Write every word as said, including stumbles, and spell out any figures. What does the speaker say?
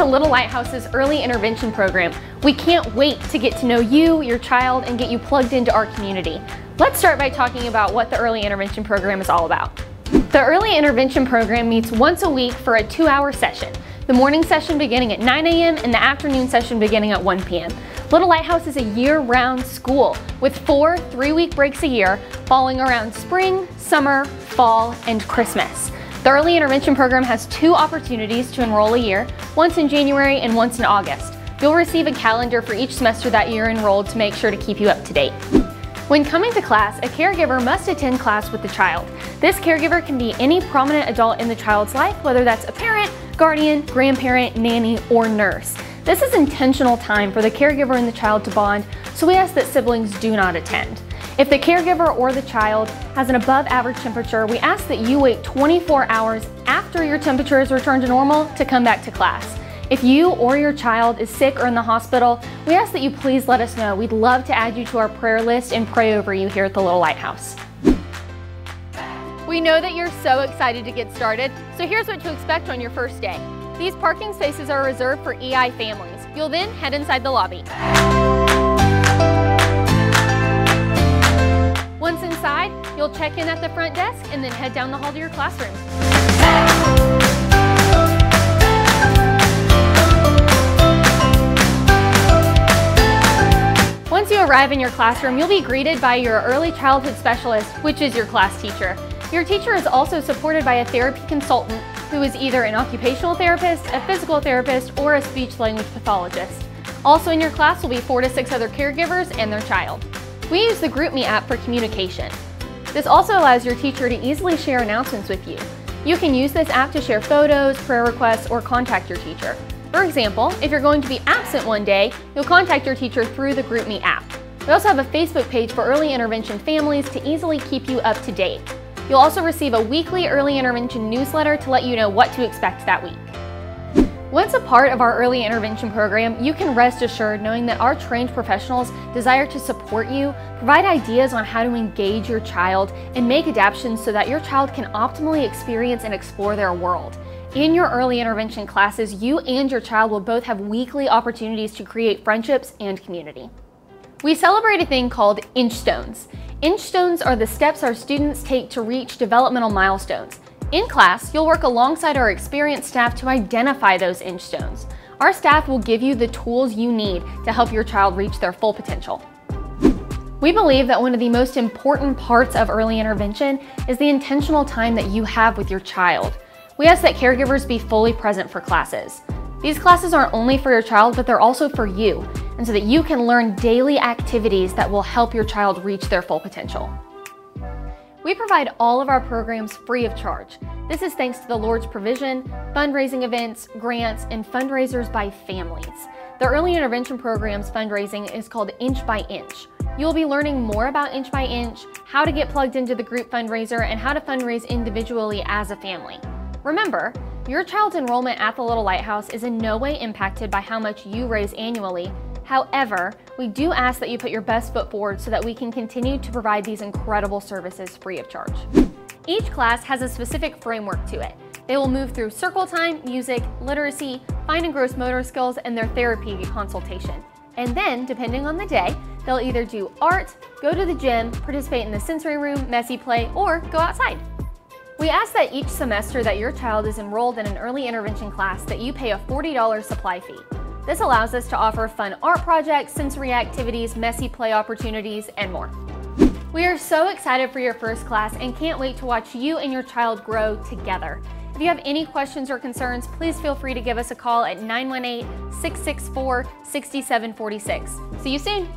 to Little Light House's Early Intervention Program. We can't wait to get to know you, your child, and get you plugged into our community. Let's start by talking about what the Early Intervention Program is all about. The Early Intervention Program meets once a week for a two-hour session. The morning session beginning at nine A M and the afternoon session beginning at one P M Little Light House is a year-round school with four three-week breaks a year falling around spring, summer, fall, and Christmas. The Early Intervention Program has two opportunities to enroll a year, once in January and once in August. You'll receive a calendar for each semester that you're enrolled to make sure to keep you up to date. When coming to class, a caregiver must attend class with the child. This caregiver can be any prominent adult in the child's life, whether that's a parent, guardian, grandparent, nanny, or nurse. This is intentional time for the caregiver and the child to bond, so we ask that siblings do not attend. If the caregiver or the child has an above average temperature, we ask that you wait twenty-four hours after your temperature is returned to normal to come back to class. If you or your child is sick or in the hospital, we ask that you please let us know. We'd love to add you to our prayer list and pray over you here at the Little Light House. We know that you're so excited to get started, so here's what to expect on your first day. These parking spaces are reserved for E I families. You'll then head inside the lobby. Once inside, you'll check in at the front desk and then head down the hall to your classroom. Once you arrive in your classroom, you'll be greeted by your early childhood specialist, which is your class teacher. Your teacher is also supported by a therapy consultant who is either an occupational therapist, a physical therapist, or a speech-language pathologist. Also in your class will be four to six other caregivers and their child. We use the GroupMe app for communication. This also allows your teacher to easily share announcements with you. You can use this app to share photos, prayer requests, or contact your teacher. For example, if you're going to be absent one day, you'll contact your teacher through the GroupMe app. We also have a Facebook page for early intervention families to easily keep you up to date. You'll also receive a weekly early intervention newsletter to let you know what to expect that week. Once a part of our early intervention program, you can rest assured knowing that our trained professionals desire to support you, provide ideas on how to engage your child, and make adaptations so that your child can optimally experience and explore their world. In your early intervention classes, you and your child will both have weekly opportunities to create friendships and community. We celebrate a thing called Inchstones. Inchstones are the steps our students take to reach developmental milestones. In class, you'll work alongside our experienced staff to identify those inchstones. Our staff will give you the tools you need to help your child reach their full potential. We believe that one of the most important parts of early intervention is the intentional time that you have with your child. We ask that caregivers be fully present for classes. These classes aren't only for your child, but they're also for you, and so that you can learn daily activities that will help your child reach their full potential. We provide all of our programs free of charge. This is thanks to the Lord's provision, fundraising events, grants, and fundraisers by families. The Early Intervention Program's fundraising is called Inch by Inch. You'll be learning more about Inch by Inch, how to get plugged into the group fundraiser, and how to fundraise individually as a family. Remember, your child's enrollment at the Little Light House is in no way impacted by how much you raise annually. However, we do ask that you put your best foot forward so that we can continue to provide these incredible services free of charge. Each class has a specific framework to it. They will move through circle time, music, literacy, fine and gross motor skills, and their therapy consultation. And then, depending on the day, they'll either do art, go to the gym, participate in the sensory room, messy play, or go outside. We ask that each semester that your child is enrolled in an early intervention class that you pay a forty dollar supply fee. This allows us to offer fun art projects, sensory activities, messy play opportunities, and more. We are so excited for your first class and can't wait to watch you and your child grow together. If you have any questions or concerns, please feel free to give us a call at nine one eight, six six four, six seven four six. See you soon.